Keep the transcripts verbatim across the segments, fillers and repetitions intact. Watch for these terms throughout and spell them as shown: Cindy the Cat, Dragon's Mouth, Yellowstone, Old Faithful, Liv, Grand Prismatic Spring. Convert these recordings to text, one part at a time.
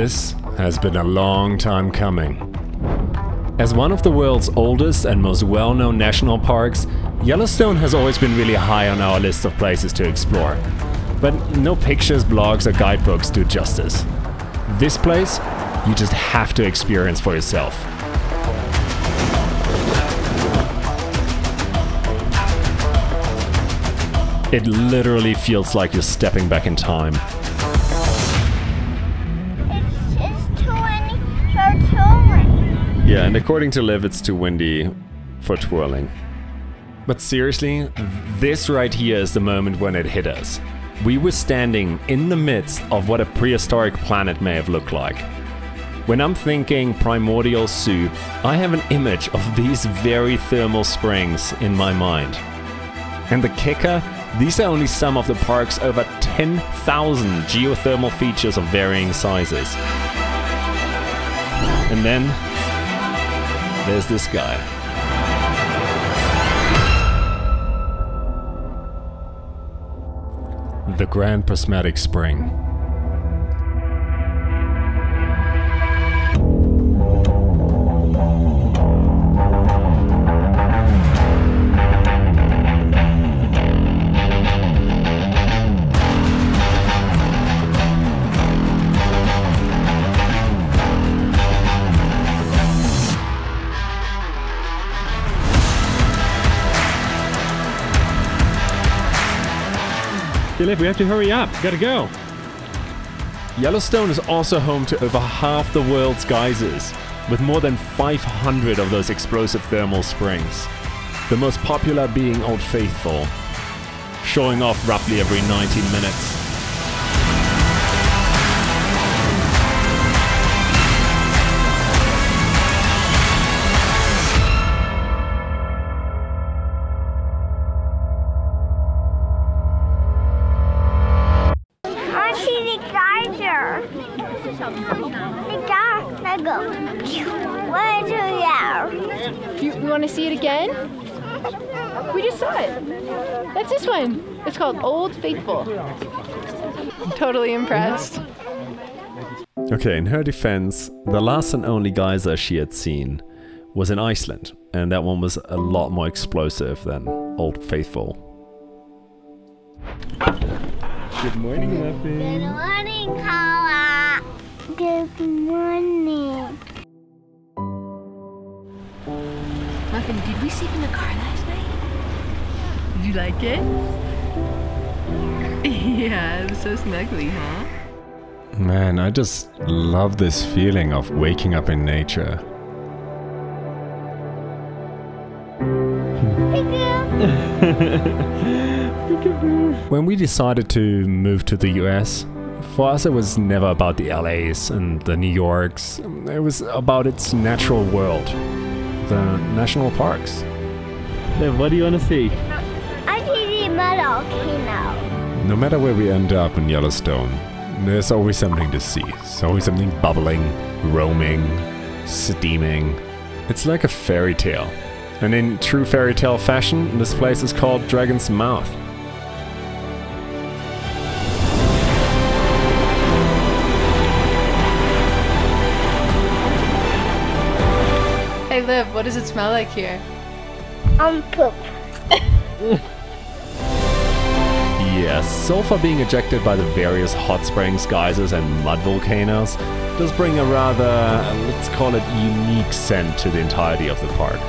This has been a long time coming. As one of the world's oldest and most well-known national parks, Yellowstone has always been really high on our list of places to explore. But no pictures, blogs or guidebooks do justice. This place, you just have to experience for yourself. It literally feels like you're stepping back in time. It's, it's too windy for twirling. Yeah, and according to Liv, it's too windy for twirling. But seriously, this right here is the moment when it hit us. We were standing in the midst of what a prehistoric planet may have looked like. When I'm thinking primordial soup, I have an image of these very thermal springs in my mind. And the kicker? These are only some of the park's over ten thousand geothermal features of varying sizes. And then there's this guy. The Grand Prismatic Spring. Hey Liv, we have to hurry up. Gotta go. Yellowstone is also home to over half the world's geysers, with more than five hundred of those explosive thermal springs. The most popular being Old Faithful, showing off roughly every nineteen minutes. Want to see it again? We just saw it. That's this one. It's called Old Faithful. I'm totally impressed. Okay, in her defense, the last and only geyser she had seen was in Iceland, and that one was a lot more explosive than Old Faithful. Good morning, Lippy. Good morning, Kala. Good morning. And did we sleep in the car last night? Did you like it? Yeah, it was so snuggly, huh? Man, I just love this feeling of waking up in nature. When we decided to move to the U S, for us it was never about the L As and the New Yorks. It was about its natural world. The national parks. Liv, what do you want to see? I see the Mud Volcano. No matter where we end up in Yellowstone, there's always something to see. There's always something bubbling, roaming, steaming. It's like a fairy tale. And in true fairy tale fashion, this place is called Dragon's Mouth. Hey Liv, what does it smell like here? Um, poop. Yeah, sulfur being ejected by the various hot springs, geysers and mud volcanoes does bring a rather, let's call it, unique scent to the entirety of the park.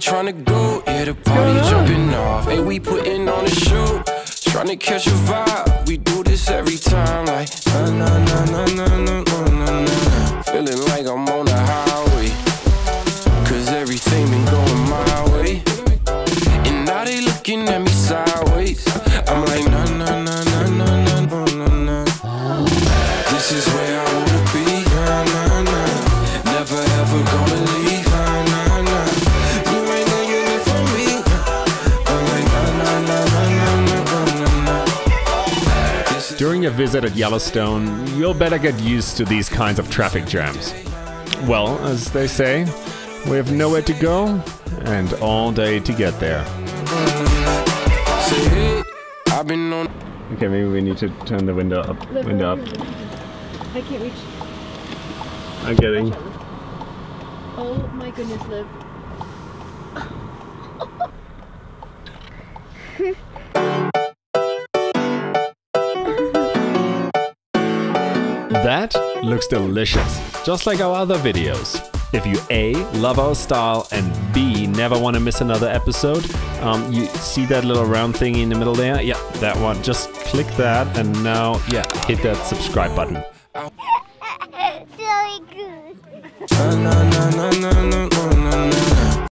Trying to go, yeah, the party jumping off, and we putting on a show, trying to catch a vibe. We do this every time, like na na na na na na na na. Feeling like I'm on the highway, cause everything been going my way, and now they looking at me sideways. I'm like na na na na na na na. This is where during your visit at Yellowstone, you'll better get used to these kinds of traffic jams. Well, as they say, we have nowhere to go and all day to get there. Okay, maybe we need to turn the window up. Liv, window Liv, up. Liv. I can't reach. I'm getting. Oh my goodness, Liv. That looks delicious, just like our other videos. If you A, love our style, and B, never want to miss another episode, um, you see that little round thingy in the middle there? Yeah, that one. Just click that and now, yeah, hit that subscribe button. Silly goose.